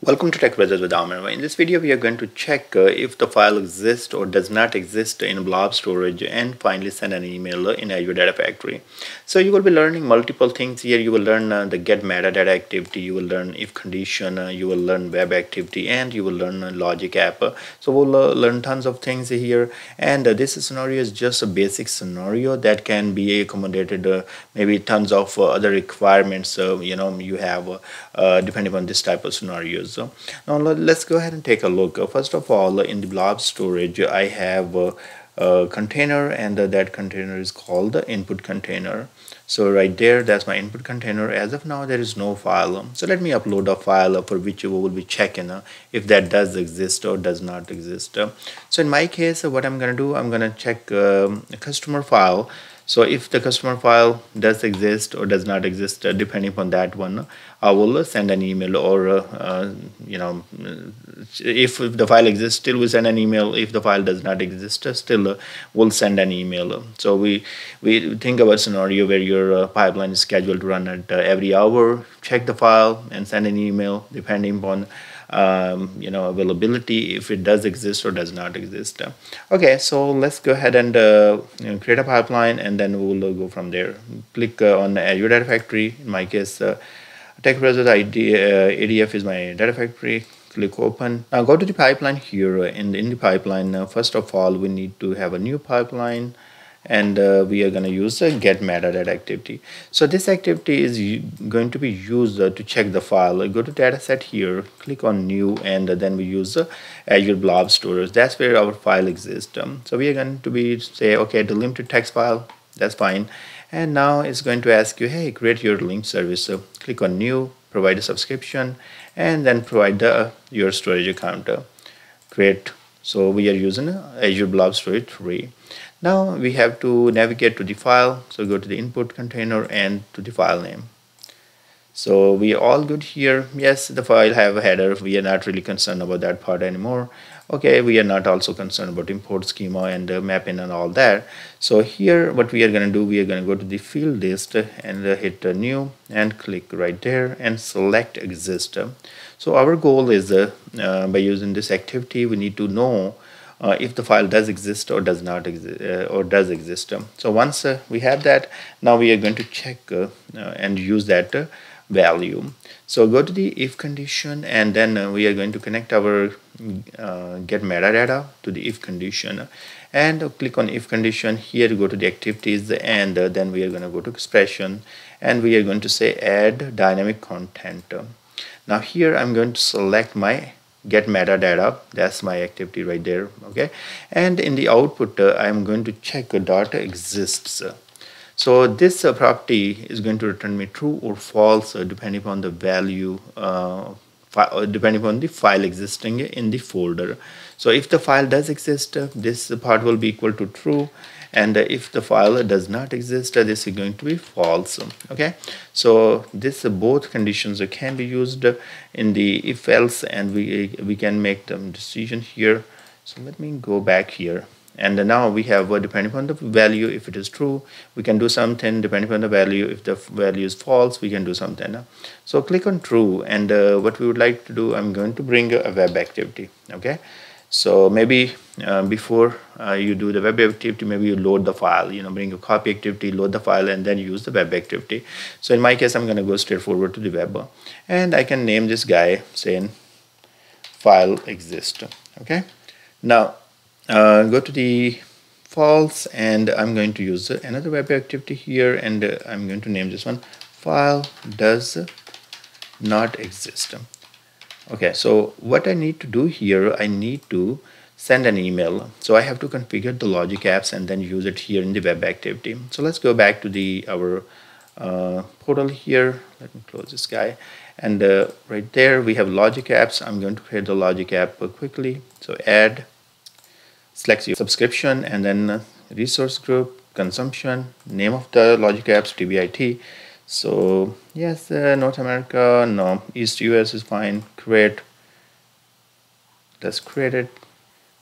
Welcome to Tech Wizards with Amir. In this video we are going to check if the file exists or does not exist in blob storage and finally send an email in Azure Data Factory. So you will be learning multiple things here. You will learn the get metadata activity, you will learn if condition, you will learn web activity, and you will learn logic app. So we'll learn tons of things here, and this scenario is just a basic scenario that can be accommodated maybe tons of other requirements you have depending on this type of scenarios. So now let's go ahead and take a look. First of all, in the blob storage I have a container, and that container is called the input container. So right there, that's my input container. As of now there is no file, so let me upload a file for which we will be checking if that does exist or does not exist. So in my case, what I'm gonna do, I'm gonna check a customer file. So if the customer file does exist or does not exist, depending upon that one, I will send an email, or if the file exists, still we send an email. If the file does not exist, still we'll send an email. So we think about a scenario where your pipeline is scheduled to run at every hour, check the file and send an email depending upon availability, if it does exist or does not exist. Okay, so let's go ahead and create a pipeline, and then we'll go from there. Click on Azure Data Factory. In my case, Tech Brothers IT ADF is my Data Factory. Click open. Now go to the pipeline here. In the pipeline, first of all, we need to have a new pipeline, and we are going to use the get metadata activity. So this activity is going to be used to check the file. Go to dataset here, click on new, and then we use Azure blob storage. That's where our file exists. So we are going to be say, okay, delimited text file, that's fine. And now it's going to ask you, hey, create your link service. So click on new, provide a subscription, and then provide your storage account. Create. So we are using Azure blob storage 3. Now we have to navigate to the file, so go to the input container and to the file name. So we are all good here. Yes, the file have a header, we are not really concerned about that part anymore. Okay, we are not also concerned about import schema and mapping and all that. So here what we are going to do, we are going to go to the field list and hit new and click right there and select exist. So our goal is by using this activity, we need to know if the file does exist or does not exist, or does exist. So once we have that, now we are going to check and use that value. So go to the if condition, and then we are going to connect our get metadata to the if condition, and click on if condition here. Go to the activities, and then we are going to go to expression, and we are going to say add dynamic content. Now here I'm going to select my get metadata, that's my activity right there. Okay, and in the output I'm going to check dot exists. So this property is going to return me true or false depending upon the value, depending upon the file existing in the folder. So if the file does exist, this part will be equal to true, and if the file does not exist, this is going to be false. Okay, so this both conditions can be used in the if else, and we can make the decision here. So let me go back here, and now we have depending upon the value, if it is true we can do something, depending upon the value, if the value is false we can do something. So click on true, and what we would like to do, I'm going to bring a web activity. Okay, so maybe before you do the web activity, maybe you load the file, bring a copy activity, load the file, and then use the web activity. So in my case I'm going to go straight forward to the web, and I can name this guy saying file exist. Okay, now go to the false, and I'm going to use another web activity here, and I'm going to name this one file does not exist. Okay, so what I need to do here, I need to send an email. So I have to configure the logic apps and then use it here in the web activity. So let's go back to our portal here. Let me close this guy, and right there we have logic apps. I'm going to create the logic app quickly. So add, select your subscription, and then resource group, consumption, name of the logic apps, TBIT. So yes, North America, no, East US is fine. Create, let's create it.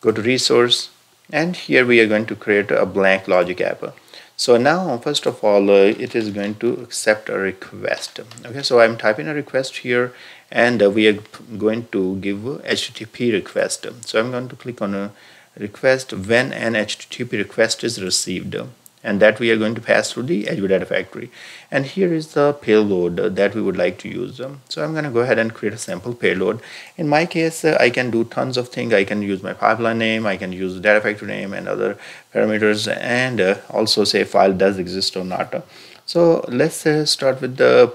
Go to resource, and here we are going to create a blank logic app. So now first of all it is going to accept a request. Okay, so I'm typing a request here, and we are going to give HTTP request. So I'm going to click on a request when an HTTP request is received, and that we are going to pass through the Azure Data Factory. And here is the payload that we would like to use. So I'm going to go ahead and create a sample payload. In my case, I can do tons of things. I can use my pipeline name, I can use the Data Factory name and other parameters, and also say file does exist or not. So let's start with the,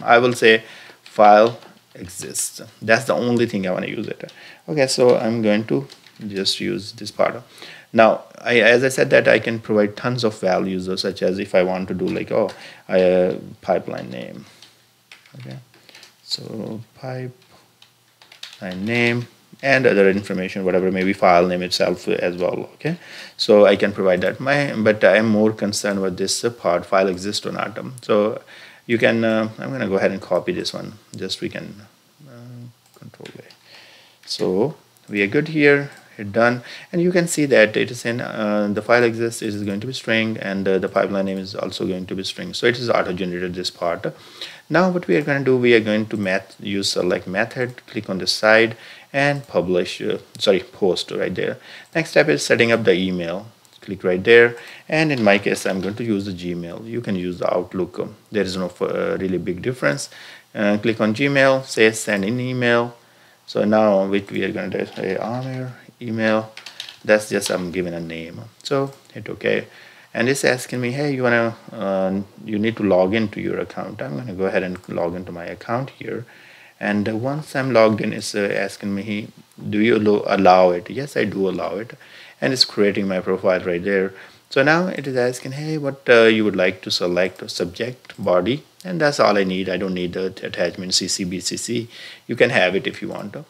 I will say file exists. That's the only thing I want to use it. Okay, so I'm going to just use this part. Now, as I said that I can provide tons of values, such as if I want to do like, oh, pipeline name. Okay, so pipeline name and other information, whatever, maybe file name itself as well. Okay, so I can provide that. But I'm more concerned with this part, file exists or not. So you can, I'm going to go ahead and copy this one. Just we can control it. So we are good here. Hit done, and you can see that it is in the file exists, it is going to be string, and the pipeline name is also going to be string. So it is auto-generated this part. Now what we are going to do, we are going to use select method, click on the side and publish, post right there. Next step is setting up the email. Click right there, and in my case I'm going to use the Gmail. You can use the Outlook, there is no really big difference. Click on Gmail, say send in email. So now which we are going to say Amir email, that's just I'm giving a name. So hit OK, and it's asking me, hey, you wanna you need to log into your account. I'm gonna go ahead and log into my account here, and once I'm logged in, it's asking me, do you allow it? Yes, I do allow it, and it's creating my profile right there. So now it is asking, hey, what you would like to select, subject, body, and that's all I need. I don't need the attachment, CC, BCC. You can have it if you want to.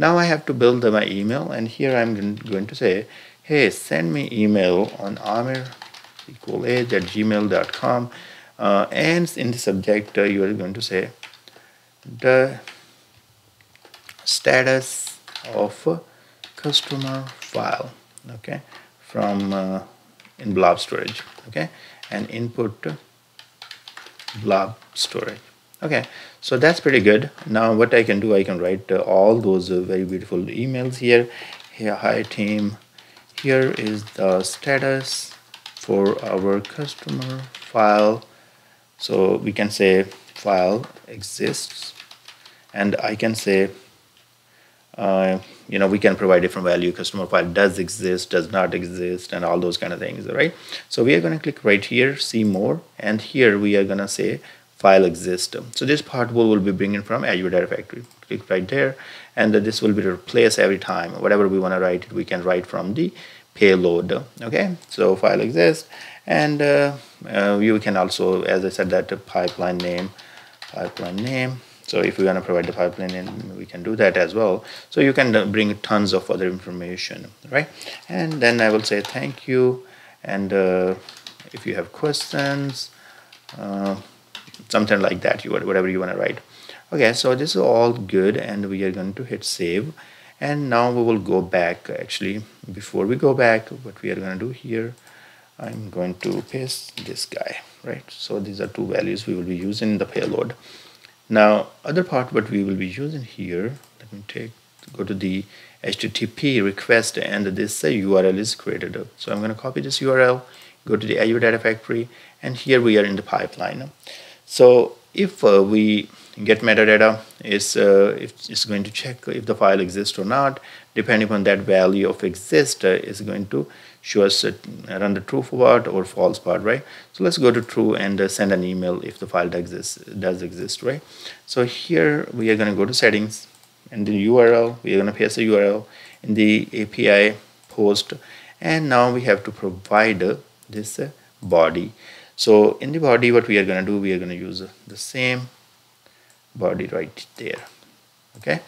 Now I have to build my email, and here I'm going to say, hey, send me email on amir@gmail.com, and in the subject you are going to say the status of customer file, okay, from in blob storage, okay, and input blob storage. Okay, so that's pretty good. Now what I can do, I can write all those very beautiful emails here. Here, hi team, here is the status for our customer file. So we can say file exists, and I can say we can provide different value, customer file does exist, does not exist, and all those kind of things, right? So we are going to click right here, see more, and here we are going to say file exists. So this part will be bringing from Azure Data Factory. Click right there, and this will be replaced every time. Whatever we want to write, we can write from the payload. Okay, so file exists, and you can also, as I said, that pipeline name, So if we want to provide the pipeline name, we can do that as well. So you can bring tons of other information, right? And then I will say thank you, and if you have questions, something like that, whatever you want to write. Okay, so this is all good, and we are going to hit save. And now we will go back. Actually, before we go back, what we are going to do here, I'm going to paste this guy, right? So these are two values we will be using in the payload. Now other part what we will be using here, let me go to the HTTP request, and this URL is created up. So I'm going to copy this URL, go to the Azure Data Factory, and here we are in the pipeline. So if we get metadata, it's going to check if the file exists or not. Depending upon that value of exist, is going to show us run the true part or false part, right? So let's go to true and send an email if the file does exist, right? So here we are going to go to settings, and the URL, we are going to paste a URL in the API post, and now we have to provide this body. So in the body, what we are going to do, we are going to use the same body right there. Okay,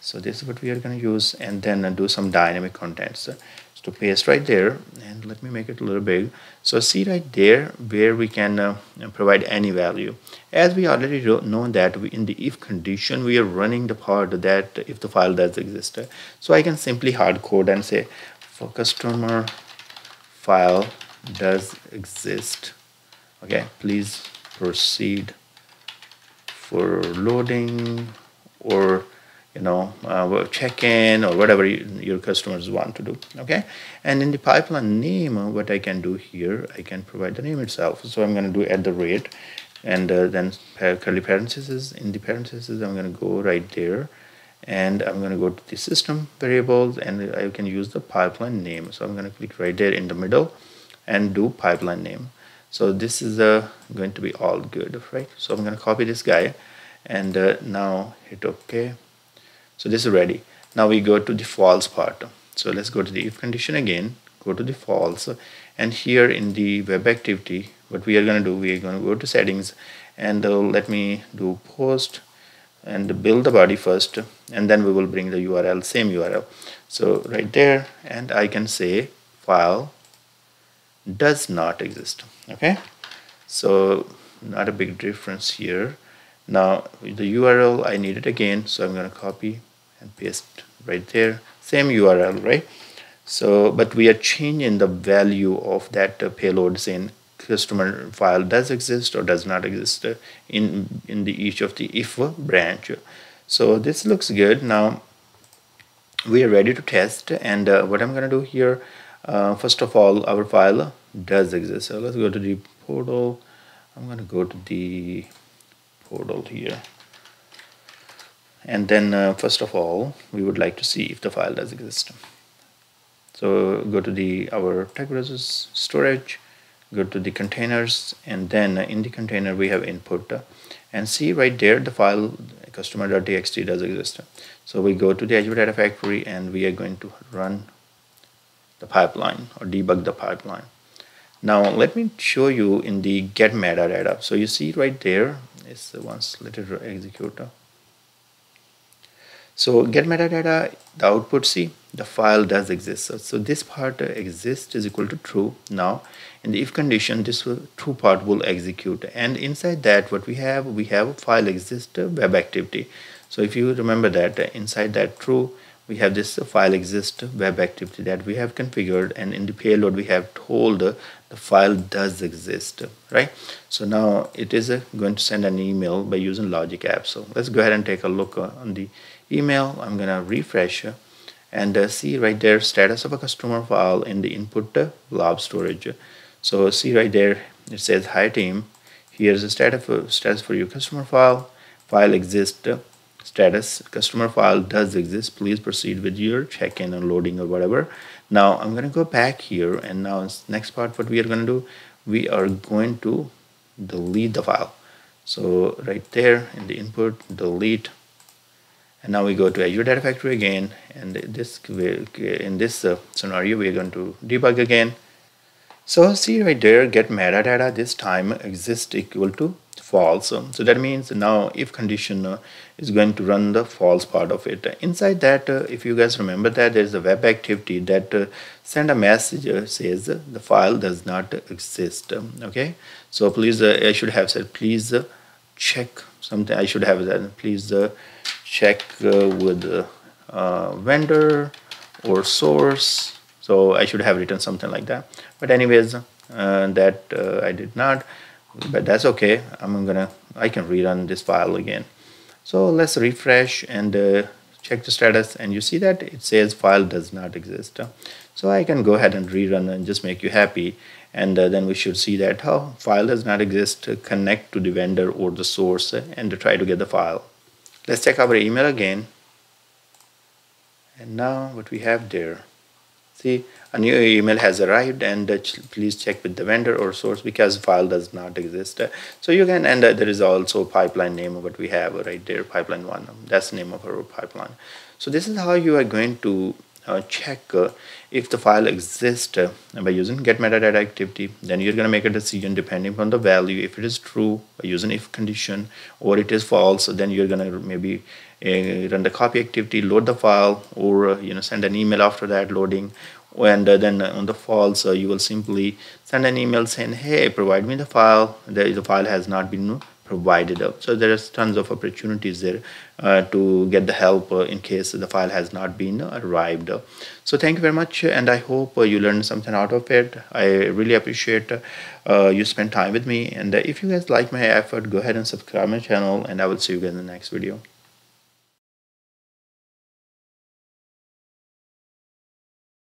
so this is what we are going to use, and then do some dynamic contents. So paste right there, and let me make it a little big. So see right there where we can provide any value. As we already know that in the if condition, we are running the part that if the file does exist. So I can simply hard code and say for customer file does exist. Okay, please proceed for loading, or you know, check-in, or whatever your customers want to do. Okay, and in the pipeline name, what I can do here, I can provide the name itself. So I'm going to do @ and then curly parentheses. In the parentheses, I'm going to go right there, and I'm going to go to the system variables, and I can use the pipeline name. So I'm going to click right there in the middle and do pipeline name. So this is going to be all good, right? So I'm going to copy this guy, and now hit OK. So this is ready. Now we go to the false part. So let's go to the if condition again, go to the false, and here in the web activity, what we are going to do, we are going to go to settings, and let me do post and build the body first, and then we will bring the URL, same URL. So right there, and I can say file does not exist. Okay, so not a big difference here. Now the URL, I need it again, so I'm going to copy and paste right there, same URL, right? So but we are changing the value of that payload saying customer file does exist or does not exist in the each of the if branch. So this looks good. Now we are ready to test, and what I'm going to do here, first of all, our file does exist. So let's go to the portal. I'm going to go to the portal here, and then first of all, we would like to see if the file does exist. So go to the our Tech Resources storage, go to the containers, and then in the container we have input, and see right there the file customer.txt does exist. So we go to the Azure Data Factory, and we are going to run the pipeline or debug the pipeline. Now let me show you in the get metadata. So you see right there is the once let it execute. So get metadata, the output, see the file does exist. So this part exists is equal to true. Now in the if condition, this true part will execute, and inside that what we have file exist web activity. So if you remember that, inside that true we have this file exist web activity that we have configured, and in the payload we have told the file does exist, right? So now it is going to send an email by using logic apps. So let's go ahead and take a look on the email. I'm gonna refresh and see right there status of a customer file in the input blob storage. So see right there it says hi team, here's the status for your customer file, file exists. Status customer file does exist, please proceed with your check-in and loading or whatever. Now I'm going to go back here, and now next part what we are going to do, we are going to delete the file. So right there in the input delete, and now we go to Azure Data Factory again, and this in this scenario we are going to debug again. So see right there get metadata this time exists equal to false. So that means now if condition is going to run the false part of it. Inside that, if you guys remember that there's a web activity that send a message says the file does not exist. Okay, so please I should have said please check something. I should have said please check with vendor or source. So I should have written something like that, but anyways that I did not, but that's okay. I can rerun this file again. So let's refresh and check the status, and you see that it says file does not exist. So I can go ahead and rerun and just make you happy, and then we should see that how file does not exist, connect to the vendor or the source and to try to get the file. Let's check our email again, and now what we have there, see a new email has arrived, and please check with the vendor or source because file does not exist. So you can, and there is also pipeline name of what we have right there, pipeline 1, that's the name of our pipeline. So this is how you are going to check if the file exists by using get metadata activity. Then you're going to make a decision depending upon the value. If it is true by using if condition, or it is false, then you're going to maybe run the copy activity, load the file, or you know, send an email after that loading, and then on the false you will simply send an email saying hey, provide me the file, the file has not been provided up. So there is tons of opportunities there to get the help in case the file has not been arrived. So thank you very much, and I hope you learned something out of it. I really appreciate you spent time with me, and if you guys like my effort, go ahead and subscribe my channel, and I will see you guys in the next video.